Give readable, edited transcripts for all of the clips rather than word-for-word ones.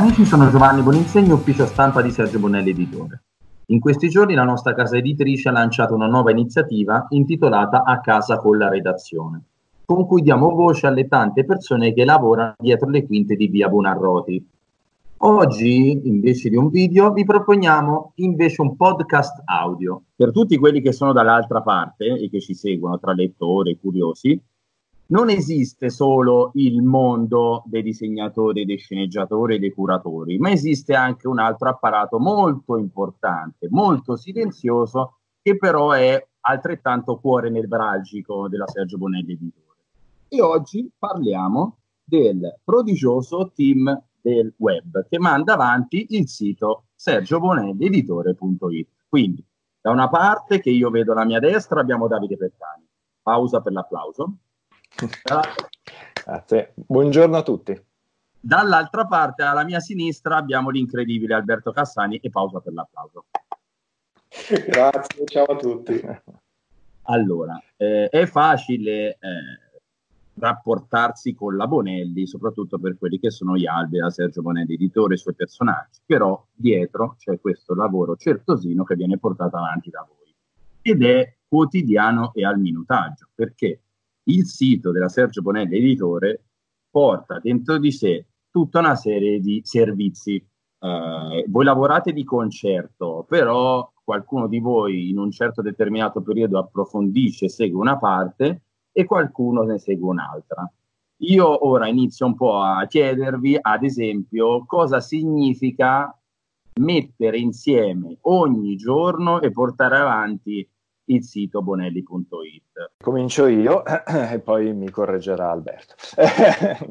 Amici, sono Giovanni Boninsegni, ufficio stampa di Sergio Bonelli Editore. In questi giorni la nostra casa editrice ha lanciato una nuova iniziativa intitolata A casa con la redazione, con cui diamo voce alle tante persone che lavorano dietro le quinte di via Buonarroti. Oggi, invece di un video, vi proponiamo invece un podcast audio. Per tutti quelli che sono dall'altra parte e che ci seguono tra lettori e curiosi, non esiste solo il mondo dei disegnatori, dei sceneggiatori e dei curatori, ma esiste anche un altro apparato molto importante, molto silenzioso, che però è altrettanto cuore nevralgico della Sergio Bonelli Editore. E oggi parliamo del prodigioso team del web che manda avanti il sito sergiobonellieditore.it. Quindi, da una parte, che io vedo alla mia destra, abbiamo Davide Pettani. Pausa per l'applauso. Grazie. Buongiorno a tutti. Dall'altra parte, alla mia sinistra, abbiamo l'incredibile Alberto Cassani, e pausa per l'applauso. Grazie, ciao a tutti. Allora, è facile rapportarsi con la Bonelli, soprattutto per quelli che sono gli albi, la Sergio Bonelli Editore e i suoi personaggi, però dietro c'è questo lavoro certosino che viene portato avanti da voi, ed è quotidiano e al minutaggio, perché il sito della Sergio Bonelli Editore porta dentro di sé tutta una serie di servizi. Voi lavorate di concerto, però qualcuno di voi in un certo determinato periodo approfondisce, segue una parte, e qualcuno ne segue un'altra. Io ora inizio un po' a chiedervi, ad esempio, cosa significa mettere insieme ogni giorno e portare avanti il sito bonelli.it. Comincio io e poi mi correggerà Alberto.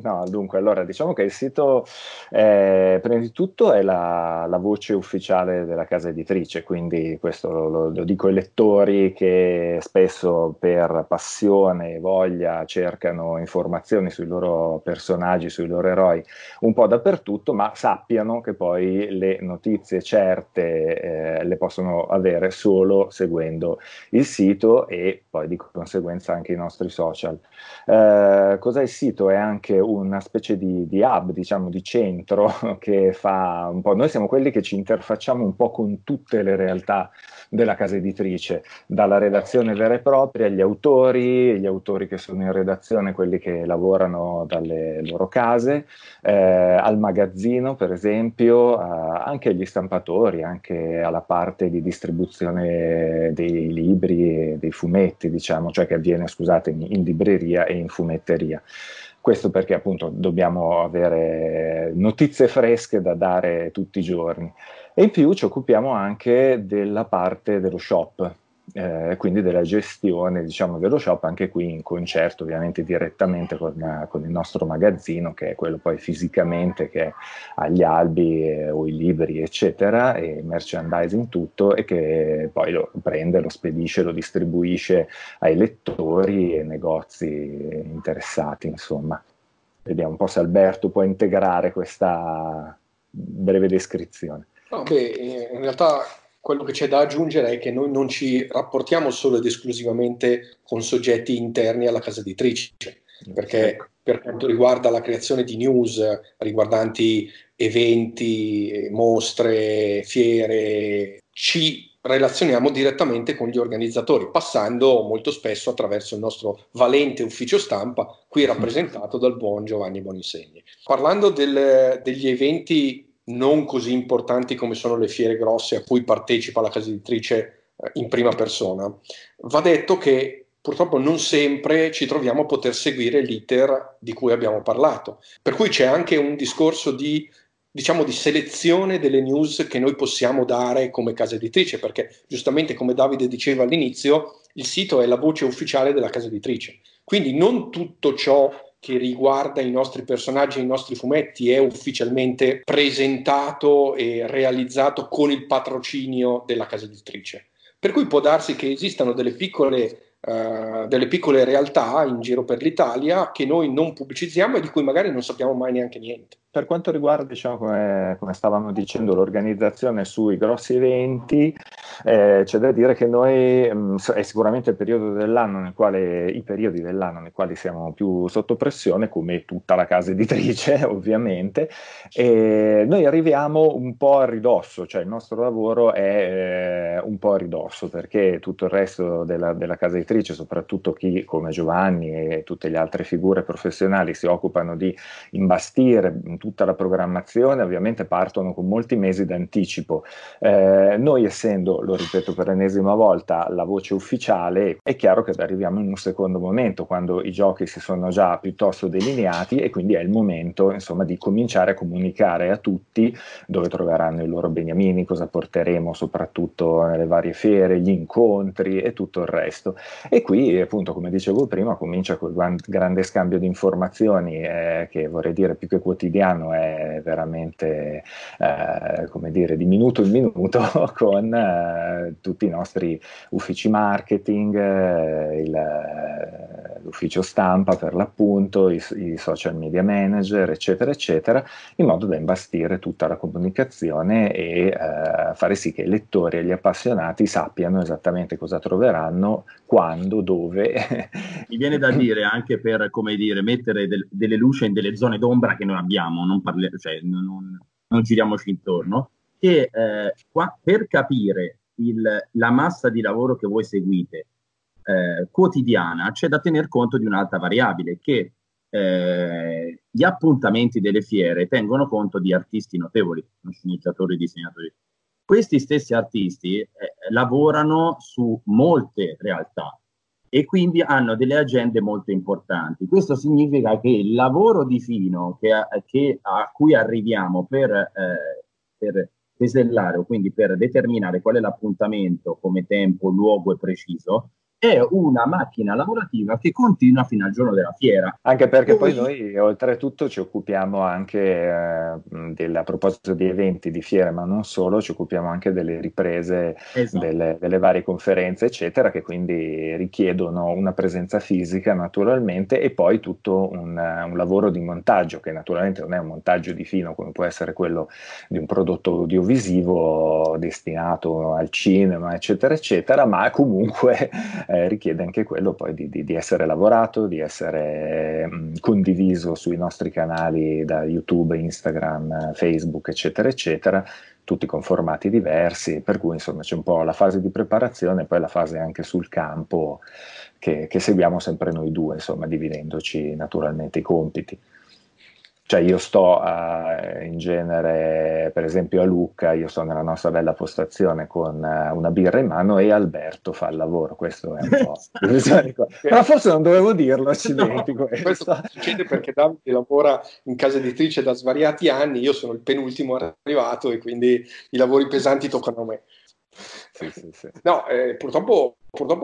No, dunque, allora diciamo che il sito, prima di tutto, è la voce ufficiale della casa editrice, quindi questo lo dico ai lettori che spesso per passione e voglia cercano informazioni sui loro personaggi, sui loro eroi, un po' dappertutto, ma sappiano che poi le notizie certe le possono avere solo seguendo il sito e poi di conseguenza anche i nostri social. Cos'è il sito? È anche una specie di hub, diciamo, di centro che fa un po'. Noi siamo quelli che ci interfacciamo un po' con tutte le realtà della casa editrice, dalla redazione vera e propria, agli autori, gli autori che sono in redazione, quelli che lavorano dalle loro case, al magazzino per esempio, anche agli stampatori, anche alla parte di distribuzione dei libri e dei fumetti, diciamo, cioè che avviene, scusate, in libreria e in fumetteria. Questo perché appunto dobbiamo avere notizie fresche da dare tutti i giorni. E in più ci occupiamo anche della parte dello shop, quindi della gestione, diciamo, dello shop, anche qui in concerto ovviamente direttamente con il nostro magazzino, che è quello poi fisicamente che ha gli albi o i libri eccetera, e merchandising tutto, e che poi lo prende, lo spedisce, lo distribuisce ai lettori e negozi interessati, insomma. Vediamo un po' se Alberto può integrare questa breve descrizione. No, beh, in realtà quello che c'è da aggiungere è che noi non ci rapportiamo solo ed esclusivamente con soggetti interni alla casa editrice, perché per quanto riguarda la creazione di news riguardanti eventi, mostre, fiere, ci relazioniamo direttamente con gli organizzatori, passando molto spesso attraverso il nostro valente ufficio stampa, qui rappresentato dal buon Giovanni Boninsegni. Parlando degli eventi non così importanti come sono le fiere grosse a cui partecipa la casa editrice in prima persona, va detto che purtroppo non sempre ci troviamo a poter seguire l'iter di cui abbiamo parlato, per cui c'è anche un discorso di, diciamo, di selezione delle news che noi possiamo dare come casa editrice, perché giustamente, come Davide diceva all'inizio, il sito è la voce ufficiale della casa editrice, quindi non tutto ciò che riguarda i nostri personaggi e i nostri fumetti è ufficialmente presentato e realizzato con il patrocinio della casa editrice. Per cui può darsi che esistano delle piccole realtà in giro per l'Italia che noi non pubblicizziamo e di cui magari non sappiamo mai neanche niente. Per quanto riguarda, diciamo, come stavamo dicendo, l'organizzazione sui grossi eventi, c'è da dire che noi, è sicuramente il periodo dell'anno nel quale, i periodi dell'anno nei quali siamo più sotto pressione, come tutta la casa editrice ovviamente, e noi arriviamo un po' a ridosso, cioè il nostro lavoro è un po' a ridosso, perché tutto il resto della casa editrice, soprattutto chi come Giovanni e tutte le altre figure professionali si occupano di imbastire tutta la programmazione, ovviamente partono con molti mesi d'anticipo. Noi, essendo, lo ripeto per l'ennesima volta, la voce ufficiale, è chiaro che arriviamo in un secondo momento, quando i giochi si sono già piuttosto delineati, e quindi è il momento, insomma, di cominciare a comunicare a tutti dove troveranno i loro beniamini, cosa porteremo soprattutto nelle varie fiere, gli incontri e tutto il resto. E qui, appunto, come dicevo prima, comincia quel grande scambio di informazioni, che, vorrei dire, più che quotidiano, è veramente, come dire, di minuto in minuto con tutti i nostri uffici marketing, l'ufficio stampa per l'appunto, i social media manager, eccetera eccetera, in modo da imbastire tutta la comunicazione e fare sì che i lettori e gli appassionati sappiano esattamente cosa troveranno, quando, dove. Mi viene da dire, anche per, come dire, mettere delle luci in delle zone d'ombra che noi abbiamo, non giriamoci intorno, che qua, per capire la massa di lavoro che voi seguite quotidiana, c'è da tener conto di un'altra variabile, che gli appuntamenti delle fiere tengono conto di artisti notevoli, sceneggiatori, disegnatori. Questi stessi artisti lavorano su molte realtà e quindi hanno delle agende molto importanti. Questo significa che il lavoro di fino a cui arriviamo per tesellare, o quindi per determinare qual è l'appuntamento come tempo, luogo e preciso, è una macchina lavorativa che continua fino al giorno della fiera. Anche perché poi noi, oltretutto, ci occupiamo anche, a proposito di eventi, di fiere, ma non solo, ci occupiamo anche delle riprese, esatto, delle varie conferenze, eccetera, che quindi richiedono una presenza fisica, naturalmente, e poi tutto un lavoro di montaggio, che naturalmente non è un montaggio di fino come può essere quello di un prodotto audiovisivo destinato al cinema, eccetera, eccetera, ma comunque... richiede anche quello poi di essere lavorato, di essere condiviso sui nostri canali da YouTube, Instagram, Facebook, eccetera, eccetera, tutti con formati diversi, per cui insomma c'è un po' la fase di preparazione e poi la fase anche sul campo che seguiamo sempre noi due, insomma, dividendoci naturalmente i compiti. Cioè io sto in genere, per esempio a Lucca, io sto nella nostra bella postazione con una birra in mano e Alberto fa il lavoro, questo è un po'... Però forse non dovevo dirlo, accidenti. No, questo succede perché Davide lavora in casa editrice da svariati anni, io sono il penultimo arrivato e quindi i lavori pesanti toccano a me. Sì, sì, sì. No, purtroppo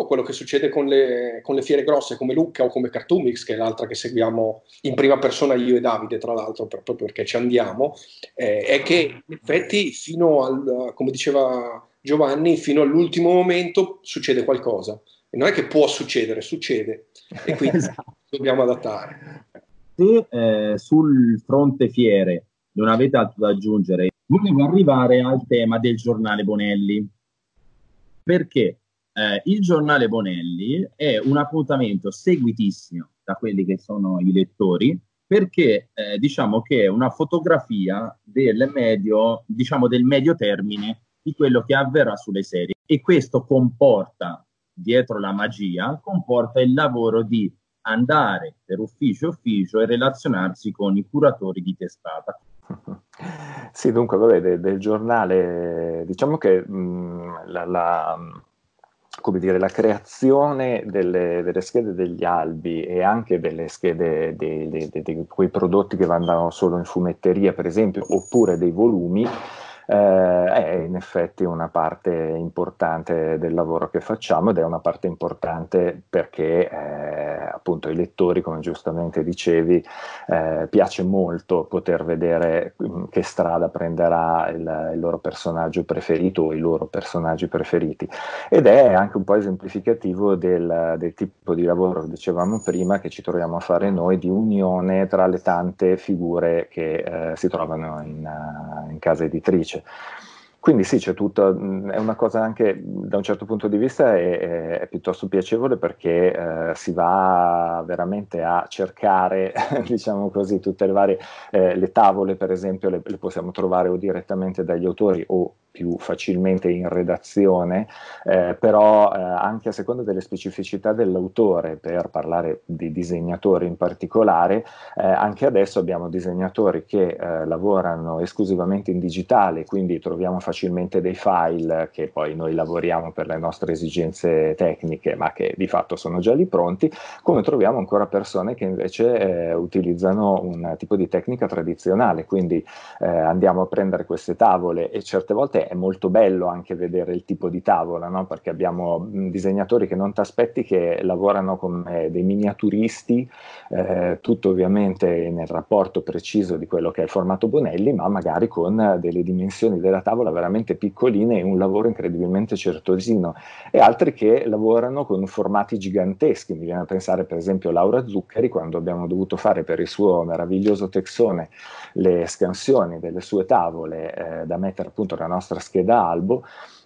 quello che succede con le fiere grosse come Lucca o come Cartoomix, che è l'altra che seguiamo in prima persona io e Davide, tra l'altro, proprio perché ci andiamo, è che in effetti fino al, come diceva Giovanni, fino all'ultimo momento succede qualcosa, e non è che può succedere, succede, e quindi esatto, dobbiamo adattare. Se sul fronte fiere non avete altro da aggiungere, volevo arrivare al tema del giornale Bonelli, perché il giornale Bonelli è un appuntamento seguitissimo da quelli che sono i lettori, perché diciamo che è una fotografia del medio termine di quello che avverrà sulle serie, e questo comporta, dietro la magia, comporta il lavoro di andare per ufficio e relazionarsi con i curatori di testata. Sì, dunque, vabbè, del giornale, diciamo che come dire, la creazione delle schede degli albi e anche delle schede di quei prodotti che vanno solo in fumetteria, per esempio, oppure dei volumi, è in effetti una parte importante del lavoro che facciamo, ed è una parte importante perché appunto ai lettori, come giustamente dicevi, piace molto poter vedere che strada prenderà il loro personaggio preferito o i loro personaggi preferiti, ed è anche un po' esemplificativo del tipo di lavoro che dicevamo prima che ci troviamo a fare noi, di unione tra le tante figure che si trovano in casa editrice. Quindi sì, c'è tutto, è una cosa anche da un certo punto di vista è piuttosto piacevole, perché si va veramente a cercare, diciamo così, tutte le varie, le tavole per esempio le possiamo trovare o direttamente dagli autori o più facilmente in redazione, però anche a seconda delle specificità dell'autore, per parlare di disegnatori in particolare, anche adesso abbiamo disegnatori che lavorano esclusivamente in digitale, quindi troviamo facilmente dei file che poi noi lavoriamo per le nostre esigenze tecniche, ma che di fatto sono già lì pronti, come troviamo ancora persone che invece utilizzano un tipo di tecnica tradizionale, quindi andiamo a prendere queste tavole, e certe volte è molto bello anche vedere il tipo di tavola, no? Perché abbiamo disegnatori che non ti aspetti, che lavorano come dei miniaturisti, tutto ovviamente nel rapporto preciso di quello che è il formato Bonelli, ma magari con delle dimensioni della tavola veramente piccoline e un lavoro incredibilmente certosino, e altri che lavorano con formati giganteschi. Mi viene a pensare per esempio Laura Zuccheri, quando abbiamo dovuto fare per il suo meraviglioso Texone le scansioni delle sue tavole da mettere appunto nella nostra scheda albo,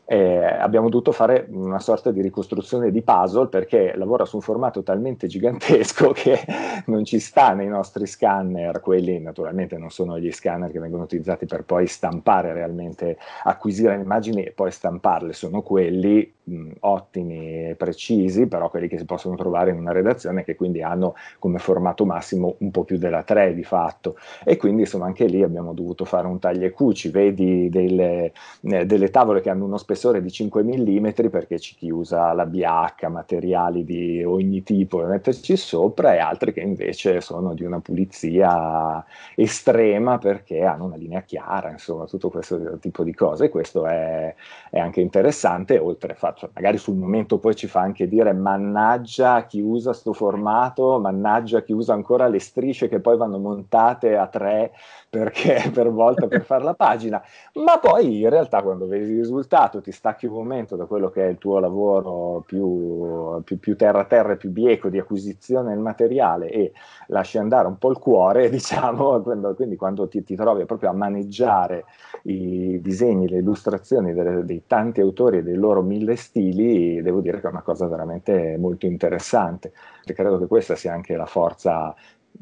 abbiamo dovuto fare una sorta di ricostruzione di puzzle, perché lavora su un formato talmente gigantesco che non ci sta nei nostri scanner. Quelli naturalmente non sono gli scanner che vengono utilizzati per poi stampare realmente, acquisire le immagini e poi stamparle, sono quelli ottimi e precisi, però quelli che si possono trovare in una redazione, che quindi hanno come formato massimo un po' più della 3 di fatto, e quindi insomma anche lì abbiamo dovuto fare un taglia e cuci. Vedi delle tavole che hanno uno spessore di 5 mm, perché chi usa la BH, materiali di ogni tipo da metterci sopra, e altri che invece sono di una pulizia estrema perché hanno una linea chiara, insomma tutto questo tipo di cose. E questo è anche interessante, oltre al fatto, cioè, magari sul momento poi ci fa anche dire mannaggia chi usa sto formato, mannaggia chi usa ancora le strisce che poi vanno montate a 3 perché per volta per fare la pagina, ma poi in realtà quando vedi il risultato ti stacchi un momento da quello che è il tuo lavoro più terra terra, più bieco di acquisizione del materiale, e lasci andare un po' il cuore, diciamo. Quindi quando ti trovi proprio a maneggiare i disegni, le illustrazioni dei tanti autori e dei loro 1000 stili, devo dire che è una cosa veramente molto interessante, e credo che questa sia anche la forza,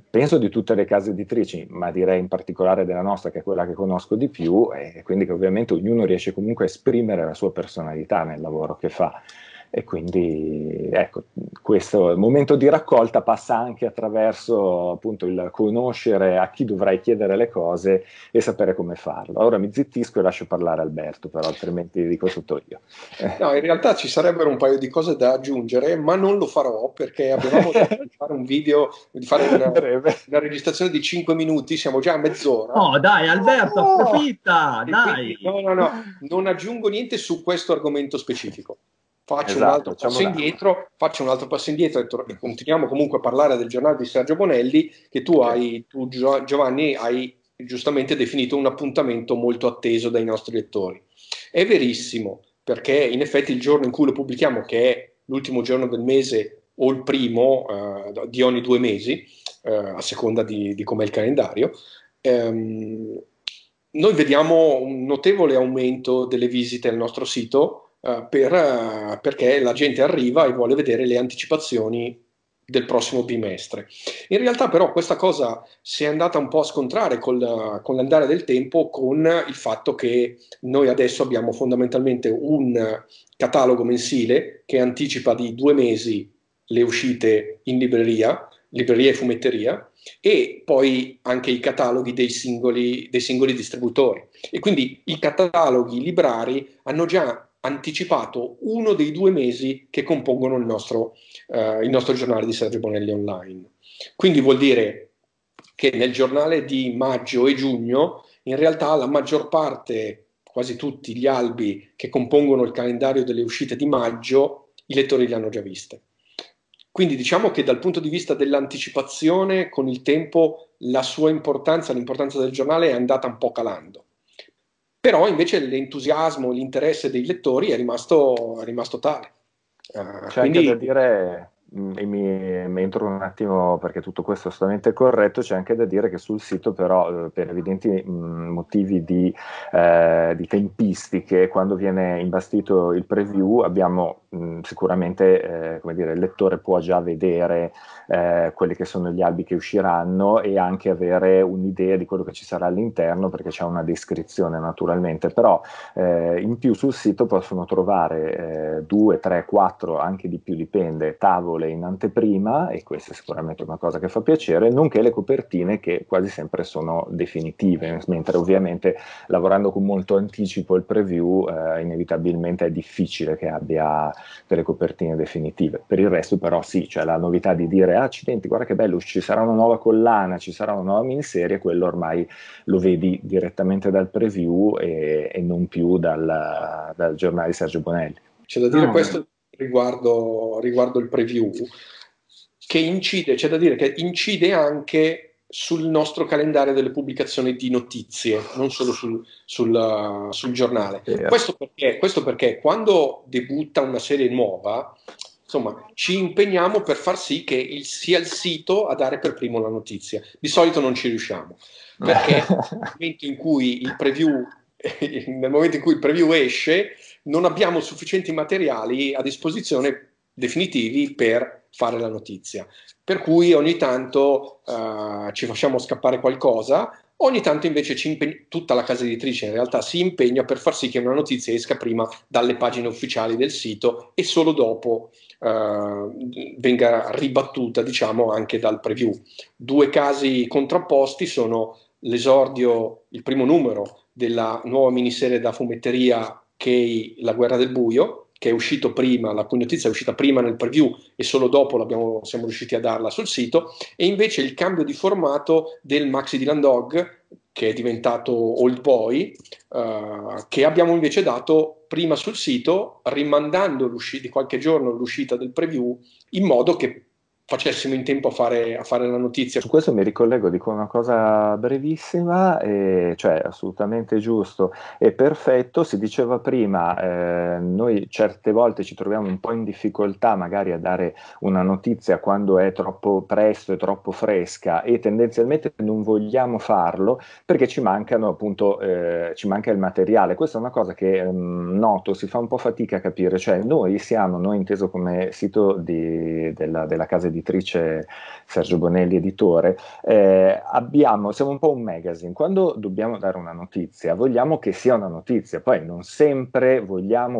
penso, di tutte le case editrici, ma direi in particolare della nostra, che è quella che conosco di più, e quindi che ovviamente ognuno riesce comunque a esprimere la sua personalità nel lavoro che fa. E quindi ecco, questo momento di raccolta passa anche attraverso appunto il conoscere a chi dovrai chiedere le cose e sapere come farlo. Ora mi zittisco e lascio parlare Alberto, però altrimenti dico tutto io. No, in realtà ci sarebbero un paio di cose da aggiungere, ma non lo farò, perché avevamo detto di fare un video, di fare una registrazione di 5 minuti, siamo già a mezz'ora. No, dai Alberto, approfitta, dai. No, non aggiungo niente su questo argomento specifico. Faccio un altro passo indietro e continuiamo comunque a parlare del giornale di Sergio Bonelli, che tu Giovanni hai giustamente definito un appuntamento molto atteso dai nostri lettori. È verissimo, perché in effetti il giorno in cui lo pubblichiamo, che è l'ultimo giorno del mese o il primo di ogni 2 mesi, a seconda di com'è il calendario, noi vediamo un notevole aumento delle visite al nostro sito, perché la gente arriva e vuole vedere le anticipazioni del prossimo bimestre. In realtà però questa cosa si è andata un po' a scontrare con l'andare del tempo, con il fatto che noi adesso abbiamo fondamentalmente un catalogo mensile che anticipa di 2 mesi le uscite in libreria e fumetteria, e poi anche i cataloghi dei singoli distributori, e quindi i cataloghi librari hanno già anticipato uno dei 2 mesi che compongono il nostro giornale di Sergio Bonelli online. Quindi vuol dire che nel giornale di maggio e giugno, in realtà la maggior parte, quasi tutti gli albi che compongono il calendario delle uscite di maggio, i lettori li hanno già viste. Quindi diciamo che dal punto di vista dell'anticipazione, con il tempo la sua importanza, l'importanza del giornale è andata un po' calando. Però invece l'entusiasmo, l'interesse dei lettori è rimasto tale. C'è quindi... anche da dire, mi entro un attimo perché tutto questo è assolutamente corretto, c'è anche da dire che sul sito però per evidenti motivi di tempistiche, quando viene imbastito il preview abbiamo sicuramente come dire, il lettore può già vedere quelli che sono gli albi che usciranno e anche avere un'idea di quello che ci sarà all'interno, perché c'è una descrizione naturalmente, però in più sul sito possono trovare 2, 3, 4, anche di più dipende, tavole in anteprima, e questa è sicuramente una cosa che fa piacere, nonché le copertine che quasi sempre sono definitive, mentre ovviamente lavorando con molto anticipo il preview inevitabilmente è difficile che abbia delle copertine definitive. Per il resto però sì, c'è la novità di dire accidenti, guarda che bello, ci sarà una nuova collana, ci sarà una nuova miniserie, quello ormai lo vedi direttamente dal preview e non più dal giornale Sergio Bonelli. C'è da dire questo riguardo il preview, che incide, c'è da dire che incide anche sul nostro calendario delle pubblicazioni di notizie, non solo sul giornale. Questo perché quando debutta una serie nuova, insomma, ci impegniamo per far sì che sia il sito a dare per primo la notizia. Di solito non ci riusciamo, perché nel momento in cui il preview esce non abbiamo sufficienti materiali a disposizione definitivi per fare la notizia, per cui ogni tanto ci facciamo scappare qualcosa, ogni tanto invece tutta la casa editrice in realtà si impegna per far sì che una notizia esca prima dalle pagine ufficiali del sito e solo dopo venga ribattuta, diciamo, anche dal preview. Due casi contrapposti sono l'esordio, il primo numero della nuova miniserie da fumetteria che è La Guerra del Buio, che è uscito prima, la cui notizia è uscita prima nel preview e solo dopo siamo riusciti a darla sul sito, e invece il cambio di formato del maxi Dylan Dog, che è diventato Old Boy, che abbiamo invece dato prima sul sito, rimandando di qualche giorno l'uscita del preview, in modo che facessimo in tempo a fare la notizia. Su questo mi ricollego, dico una cosa brevissima, cioè assolutamente giusto e perfetto. Si diceva prima, noi certe volte ci troviamo un po' in difficoltà magari a dare una notizia quando è troppo presto e troppo fresca, e tendenzialmente non vogliamo farlo perché ci mancano appunto ci manca il materiale. Questa è una cosa che noto, si fa un po' fatica a capire, cioè noi inteso come sito della casa editrice Sergio Bonelli Editore, siamo un po' un magazine. Quando dobbiamo dare una notizia vogliamo che sia una notizia, poi non sempre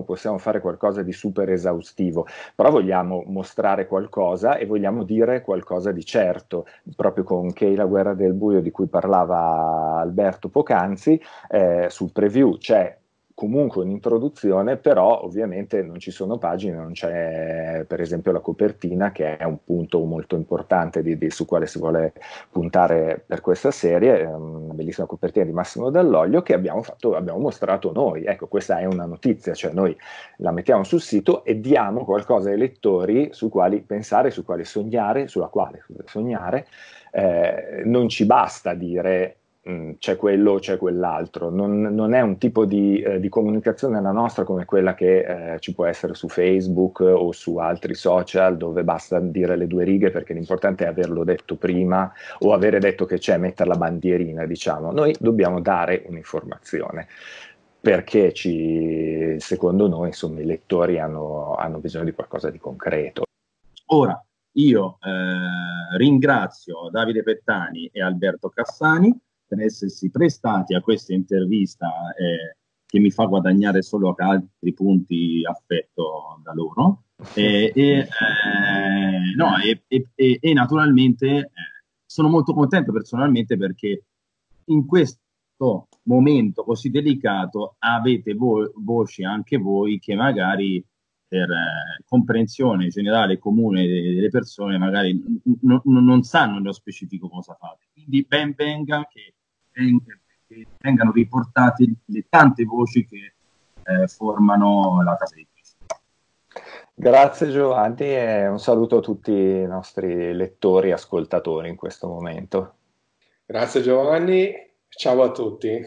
possiamo fare qualcosa di super esaustivo, però vogliamo mostrare qualcosa e vogliamo dire qualcosa di certo, proprio con La Guerra del Buio di cui parlava Alberto poc'anzi. Sul preview c'è comunque un'introduzione, però ovviamente non ci sono pagine, non c'è per esempio la copertina, che è un punto molto importante su quale si vuole puntare per questa serie, una bellissima copertina di Massimo Dall'Oglio che abbiamo mostrato noi. Ecco, questa è una notizia, cioè noi la mettiamo sul sito e diamo qualcosa ai lettori su quali pensare, sulla quale sognare. Non ci basta dire c'è quello, c'è quell'altro, non è un tipo di comunicazione la nostra come quella che ci può essere su Facebook o su altri social, dove basta dire le due righe perché l'importante è averlo detto prima o avere detto che c'è, mettere la bandierina, diciamo. Noi dobbiamo dare un'informazione perché secondo noi, insomma, i lettori hanno bisogno di qualcosa di concreto. Ora, io ringrazio Davide Pettani e Alberto Cassani per essersi prestati a questa intervista che mi fa guadagnare solo altri punti affetto da loro e naturalmente sono molto contento personalmente perché in questo momento così delicato avete voci anche voi che magari per comprensione generale comune delle persone magari non sanno nello specifico cosa fate, quindi ben venga che vengano riportate le tante voci che formano la casa editrice. Grazie Giovanni e un saluto a tutti i nostri lettori e ascoltatori in questo momento. Grazie Giovanni, ciao a tutti.